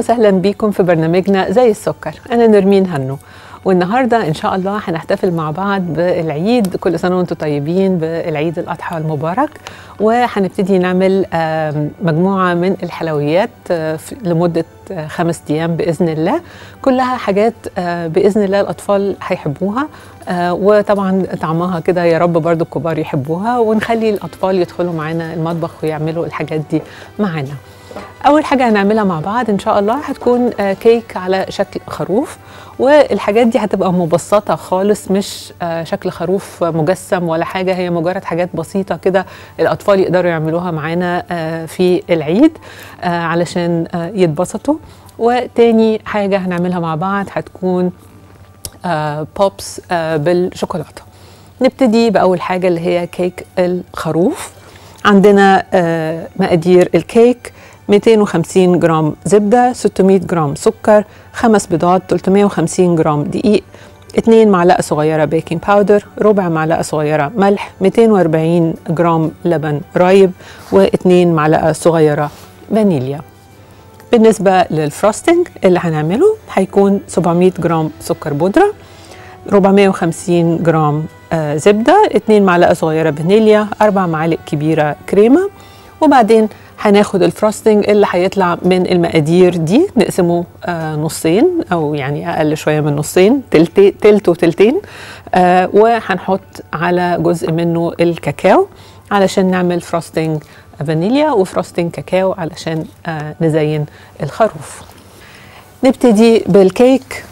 وسهلا بيكم في برنامجنا زي السكر. أنا نرمين هنو، والنهارده إن شاء الله هنحتفل مع بعض بالعيد. كل سنة وأنتم طيبين بالعيد الأضحى المبارك. وهنبتدي نعمل مجموعة من الحلويات لمدة 5 أيام بإذن الله، كلها حاجات بإذن الله الأطفال هيحبوها، وطبعا طعمها كده يا رب برضو الكبار يحبوها، ونخلي الأطفال يدخلوا معانا المطبخ ويعملوا الحاجات دي معانا. أول حاجة هنعملها مع بعض إن شاء الله هتكون كيك على شكل خروف، والحاجات دي هتبقى مبسطة خالص، مش شكل خروف مجسم ولا حاجة، هي مجرد حاجات بسيطة كده الأطفال يقدروا يعملوها معانا في العيد علشان يتبسطوا. وتاني حاجة هنعملها مع بعض هتكون بوبس بالشوكولاتة. نبتدي بأول حاجة اللي هي كيك الخروف. عندنا مقادير الكيك: 250 جرام زبدة، 600 جرام سكر، 5 بيضات، 350 جرام دقيق، 2 معلقة صغيرة بيكنج باودر، ربع معلقة صغيرة ملح، 240 جرام لبن رايب، و2 معلقة صغيرة فانيليا. بالنسبة للفروستنج اللي هنعمله هيكون 700 جرام سكر بودرة، 450 جرام زبدة، 2 معلقة صغيرة فانيليا، 4 معالق كبيرة كريمة. وبعدين هناخد الفروستنج اللي هيطلع من المقادير دي نقسمه نصين، او يعني اقل شويه من نصين، تلت وتلتين، وهنحط على جزء منه الكاكاو علشان نعمل فروستنج فانيليا وفروستنج كاكاو علشان نزين الخروف. نبتدي بالكيك،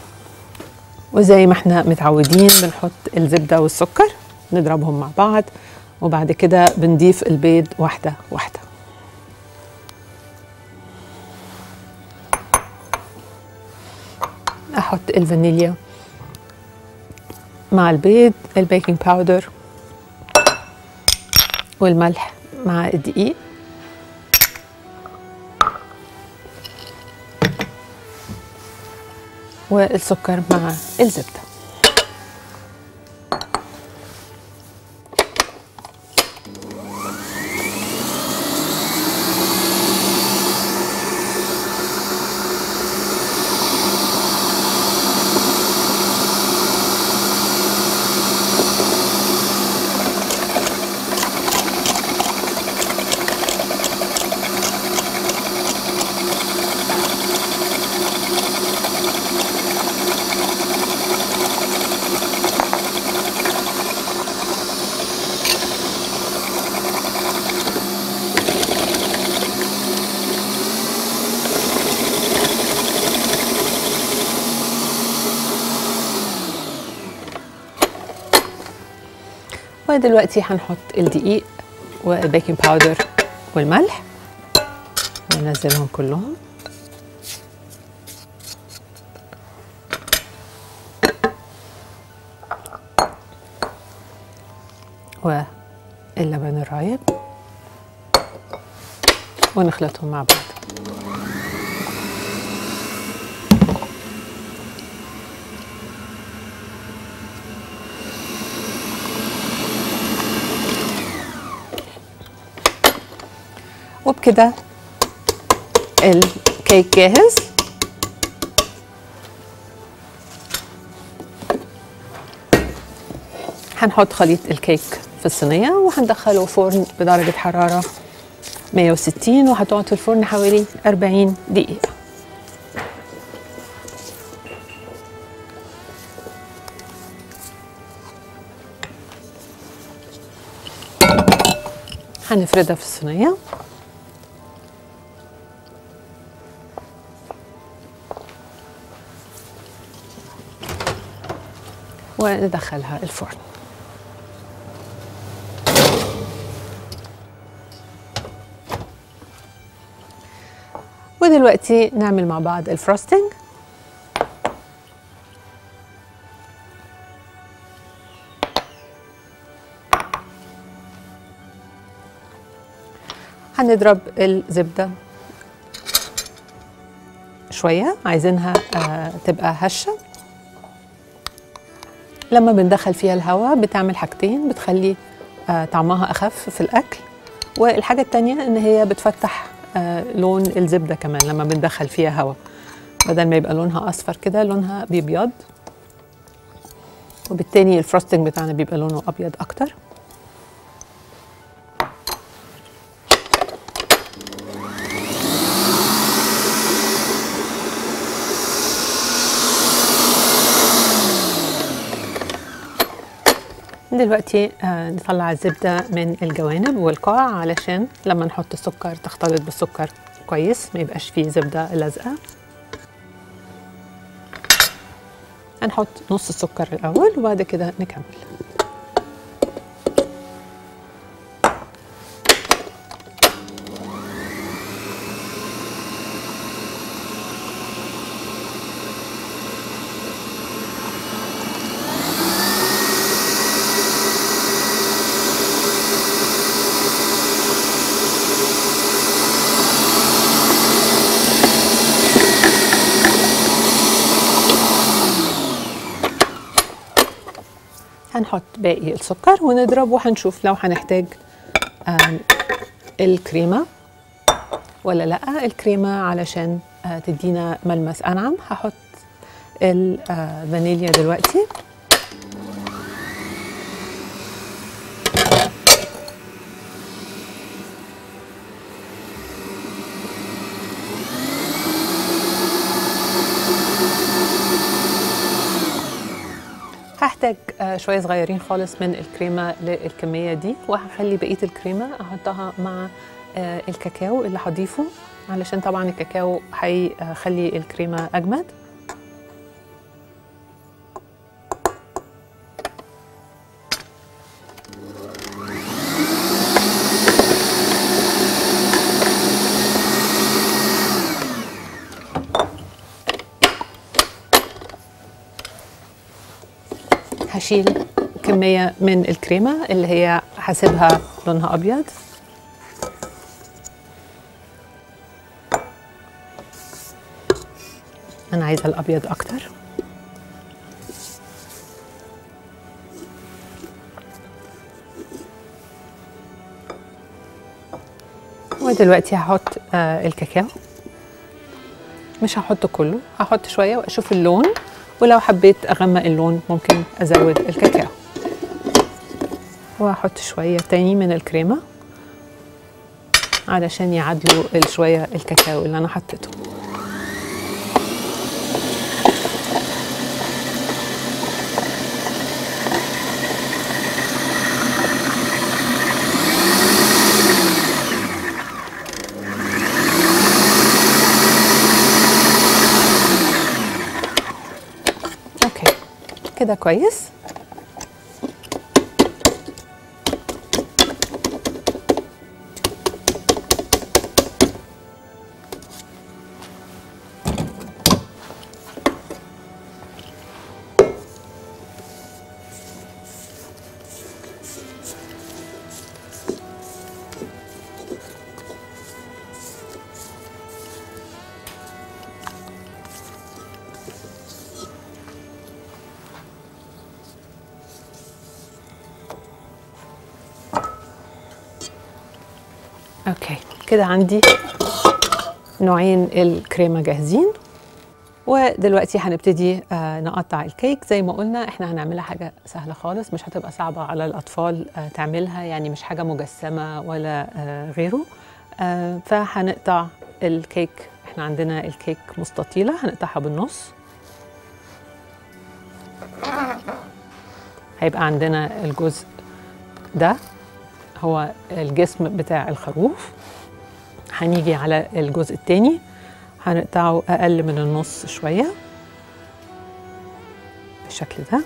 وزي ما احنا متعودين بنحط الزبده والسكر نضربهم مع بعض، وبعد كده بنضيف البيض واحده واحده. احط الفانيليا مع البيض، البيكنج باودر والملح مع الدقيق، والسكر مع الزبدة. دلوقتي هنحط الدقيق والبيكنج باودر والملح وننزلهم كلهم. واللبن الرايب ونخلطهم مع بعض. وبكده الكيك جاهز. هنحط خليط الكيك في الصينية وهندخله فرن بدرجة حرارة 160، وهتقعد في الفرن حوالي 40 دقيقة. هنفردها في الصينية. وندخلها الفرن. ودلوقتي نعمل مع بعض الفروستنج. هنضرب الزبدة شوية، عايزينها تبقى هشة. لما بندخل فيها الهواء بتعمل حاجتين: بتخلي طعمها أخف في الأكل، والحاجة التانية إن هي بتفتح لون الزبدة كمان لما بندخل فيها هواء. بدل ما يبقى لونها اصفر كده لونها بيبيض، وبالتالي الفروستنج بتاعنا بيبقى لونه ابيض اكتر. دلوقتي نطلع الزبدة من الجوانب والقاع علشان لما نحط السكر تختلط بالسكر كويس، ما يبقاش فيه زبدة لازقة. هنحط نص السكر الأول وبعد كده نكمل. هنحط باقي السكر ونضرب، وهنشوف لو هنحتاج الكريمة ولا لأ. الكريمة علشان تدينا ملمس أنعم. هحط الفانيليا دلوقتي، هحتاج شوية صغيرين خالص من الكريمة للكمية دي، وهخلي بقية الكريمة احطها مع الكاكاو اللي هضيفه، علشان طبعا الكاكاو هيخلي الكريمة اجمد. هشيل كمية من الكريمة اللي هي هسيبها لونها أبيض، أنا عايزة الأبيض أكتر. ودلوقتي هحط الكاكاو، مش هحط كله، هحط شوية وأشوف اللون، ولو حبيت اغمق اللون ممكن ازود الكاكاو. وهحط شويه تاني من الكريمه علشان يعادلوا شويه الكاكاو اللي انا حطيته. كده كويس. اوكي كده عندي نوعين الكريمه جاهزين. ودلوقتي هنبتدي نقطع الكيك. زي ما قلنا احنا هنعملها حاجه سهله خالص، مش هتبقى صعبه على الاطفال تعملها، يعني مش حاجه مجسمه ولا غيره. فهنقطع الكيك، احنا عندنا الكيك مستطيله، هنقطعها بالنص. هيبقى عندنا الجزء ده هو الجسم بتاع الخروف، هنيجي على الجزء التاني هنقطعه أقل من النص شوية بالشكل ده،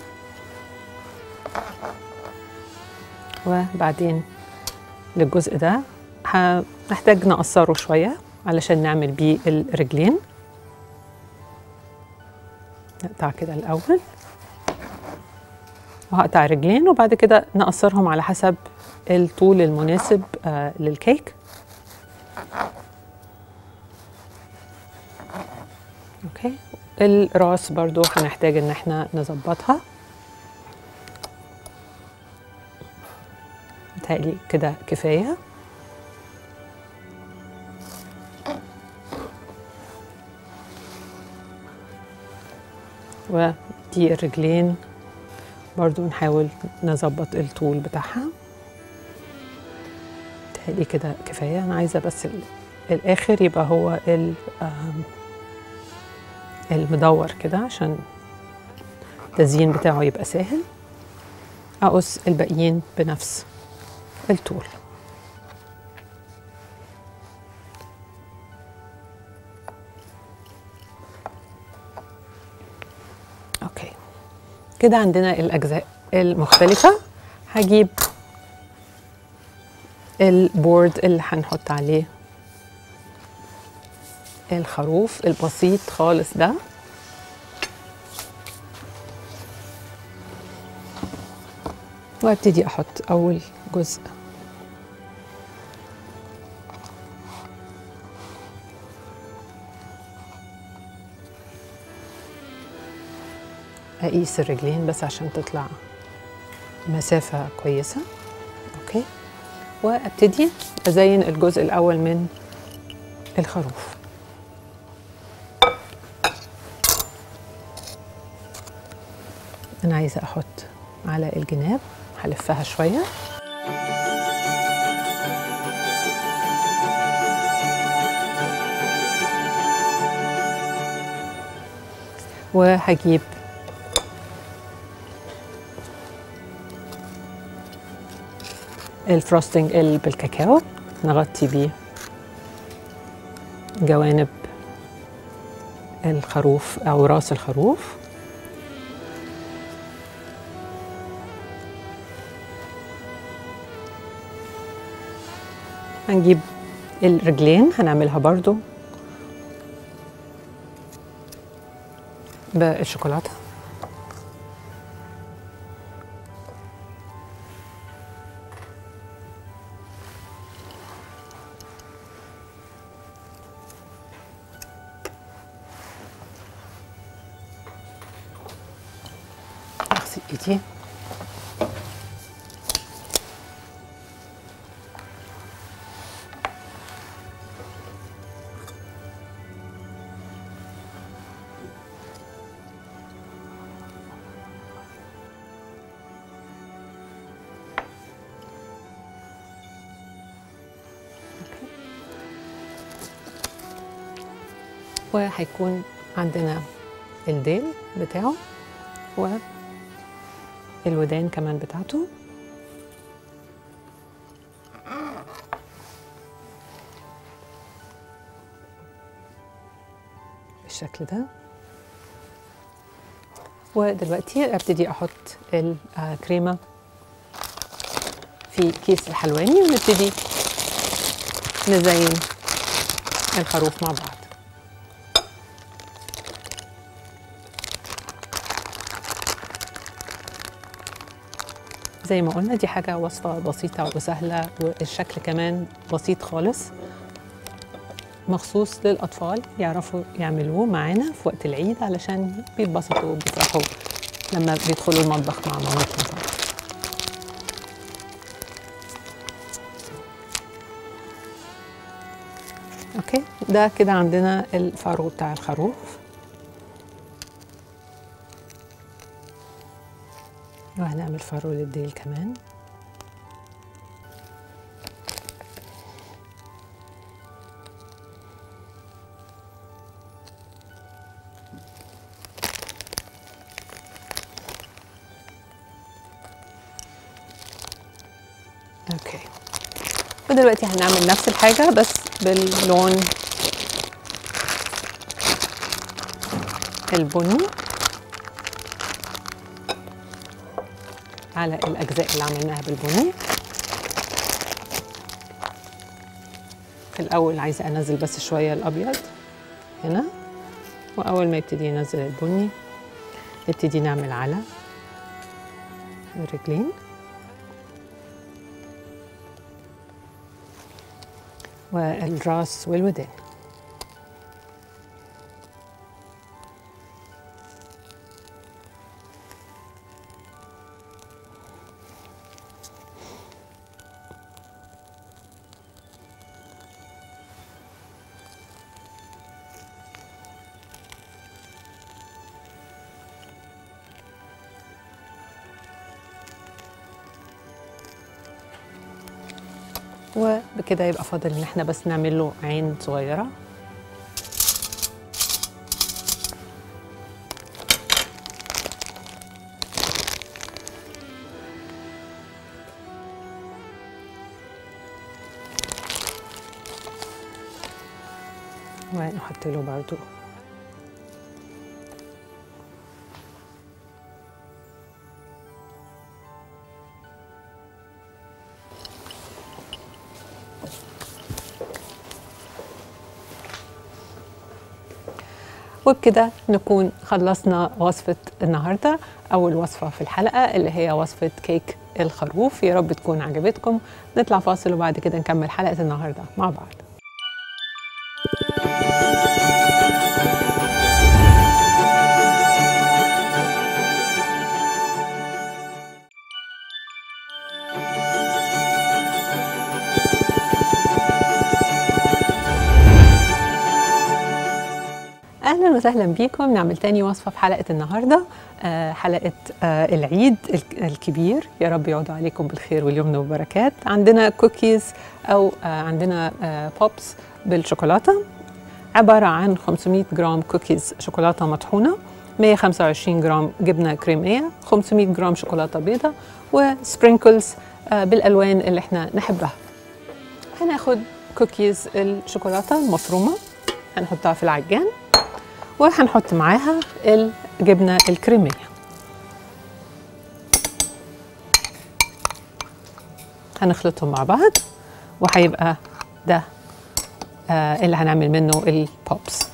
وبعدين للجزء ده هنحتاج نقصره شوية علشان نعمل بيه الرجلين. نقطع كده الأول، وهقطع رجلين وبعد كده نقصرهم على حسب الطول المناسب للكيك. اوكي الراس برضو هنحتاج ان احنا نظبطها، متهيألي كده كفاية. ودي الرجلين برضو نحاول نظبط الطول بتاعها. تهيألي كده كفاية. أنا عايزة بس الآخر يبقى هو المدور كده عشان التزيين بتاعه يبقى سهل. أقص الباقيين بنفس الطول. اوكي كده عندنا الأجزاء المختلفة. هجيب البورد اللي هنحط عليه الخروف البسيط خالص ده. وابتدي احط اول جزء. اقيس الرجلين بس عشان تطلع مسافة كويسة. اوكي وابتدي ازين الجزء الاول من الخروف. انا عايزة احط على الجناب، هلفها شوية. وهجيب الفروستنج اللي بالكاكاو نغطي بيه جوانب الخروف أو راس الخروف. هنجيب الرجلين هنعملها برضو بالشوكولاتة. أغسل إيدي. وهيكون عندنا الديل بتاعه والودان كمان بتاعته. بالشكل ده. ودلوقتي ابتدي احط الكريمة في كيس الحلواني ونبتدي نزين الخروف مع بعض. زي ما قلنا دي حاجة وصفة بسيطة وسهلة والشكل كمان بسيط خالص مخصوص للأطفال يعرفوا يعملوه معانا في وقت العيد علشان بيتبسطوا وبيفرحوا لما بيدخلوا المطبخ مع مامتهم. اوكي ده كده عندنا الفرو بتاع الخروف. وهنعمل فرو للديل كمان. اوكي ودلوقتي هنعمل نفس الحاجة بس باللون البني على الأجزاء اللي عملناها بالبني. في الأول عايزة أنزل بس شوية الأبيض هنا، وأول ما يبتدي ينزل البني نبتدي نعمل على الرجلين. والراس والودان. وبكده يبقى فاضل ان احنا بس نعمل له عين صغيره. ونحط له برضو وبكده نكون خلصنا وصفة النهاردة، أول وصفة في الحلقة اللي هي وصفة كيك الخروف. يا رب تكون عجبتكم. نطلع فاصل وبعد كده نكمل حلقة النهاردة مع بعض. اهلا وسهلا بيكم. نعمل تاني وصفه في حلقه النهارده، حلقه العيد الكبير. يا رب يعودوا عليكم بالخير واليمن والبركات. عندنا كوكيز او عندنا بوبس بالشوكولاته، عباره عن 500 جرام كوكيز شوكولاته مطحونه، 125 جرام جبنه كريميه، 500 جرام شوكولاته بيضاء، وسبرينكلز بالالوان اللي احنا نحبها. هناخد كوكيز الشوكولاته المفرومه، هنحطها في العجان وهنحط معاها الجبنة الكريمية. هنخلطهم مع بعض وهيبقى ده اللي هنعمل منه البوبس.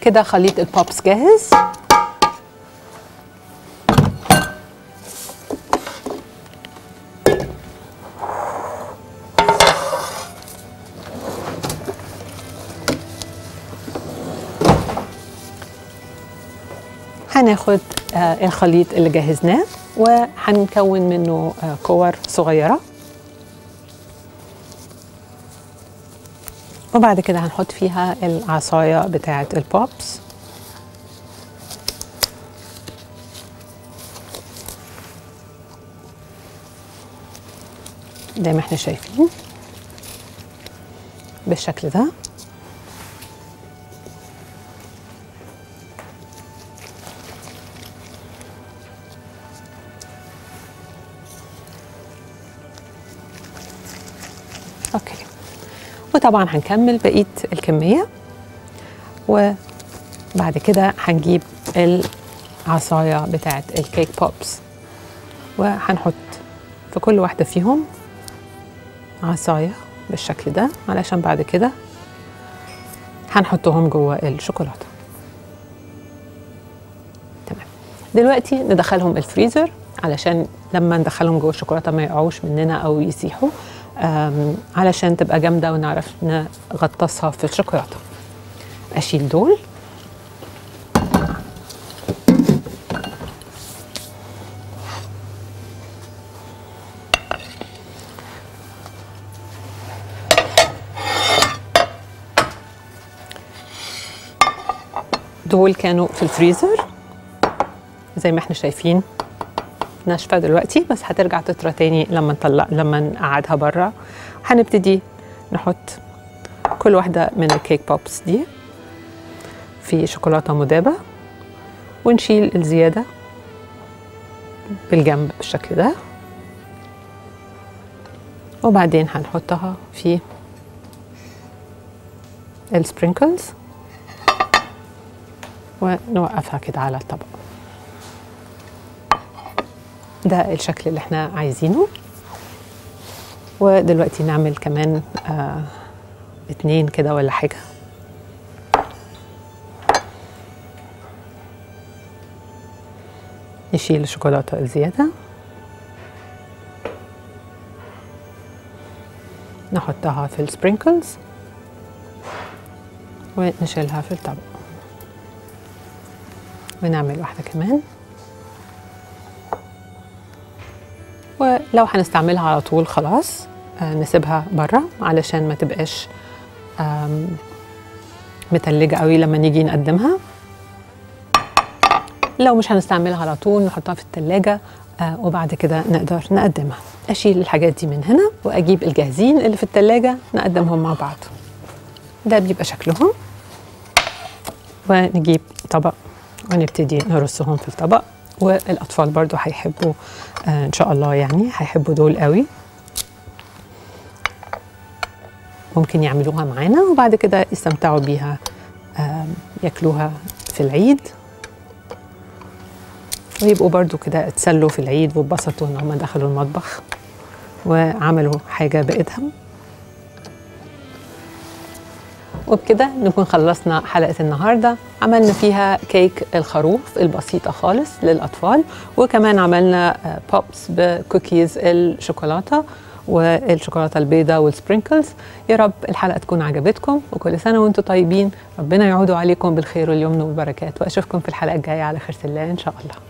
كده خليط البوبس جاهز. هناخد الخليط اللي جهزناه وهنكون منه كور صغيرة، وبعد كده هنحط فيها العصاية بتاعة البوبس. زي ما احنا شايفين بالشكل ده. اوكي، وطبعا هنكمل بقيه الكميه، وبعد كده هنجيب العصايه بتاعه الكيك بوبس وهنحط في كل واحده فيهم عصايه بالشكل ده، علشان بعد كده هنحطهم جوه الشوكولاته. تمام، دلوقتي ندخلهم الفريزر علشان لما ندخلهم جوه الشوكولاته ما يقعوش مننا او يسيحوا، علشان تبقى جامدة ونعرف نغطسها في الشوكولاتة. أشيل دول دول كانوا في الفريزر زي ما احنا شايفين، ناشفه دلوقتي بس هترجع تطرى تاني لما نطلع، لما نقعدها بره. هنبتدي نحط كل واحده من الكيك بوبس دي في شوكولاته مذابه، ونشيل الزياده بالجنب بالشكل ده، وبعدين هنحطها في السبرينكلز ونوقفها كده على الطبق. ده الشكل اللي احنا عايزينه. ودلوقتي نعمل كمان 2 كده ولا حاجة. نشيل الشوكولاتة الزيادة، نحطها في السبرينكلز ونشيلها في الطبق، ونعمل واحدة كمان. ولو هنستعملها على طول خلاص نسيبها بره علشان ما تبقاش متلجة قوي لما نيجي نقدمها. لو مش هنستعملها على طول نحطها في التلاجة وبعد كده نقدر نقدمها. أشيل الحاجات دي من هنا وأجيب الجاهزين اللي في التلاجة نقدمهم مع بعض. ده بيبقى شكلهم، ونجيب طبق ونبتدي نرصهم في الطبق. والأطفال برضو هيحبوا إن شاء الله، يعني هيحبوا دول قوي، ممكن يعملوها معانا وبعد كده يستمتعوا بيها ياكلوها في العيد، ويبقوا برضو كده اتسلوا في العيد واتبسطوا ان هم دخلوا المطبخ وعملوا حاجة بإيدهم. وبكده نكون خلصنا حلقة النهاردة، عملنا فيها كيك الخروف البسيطة خالص للأطفال، وكمان عملنا بوبس بكوكيز الشوكولاتة والشوكولاتة البيضاء والسبرينكلز. يا رب الحلقة تكون عجبتكم، وكل سنة وانتم طيبين، ربنا يعودوا عليكم بالخير واليمن والبركات، وأشوفكم في الحلقة الجاية على خيرة الله إن شاء الله.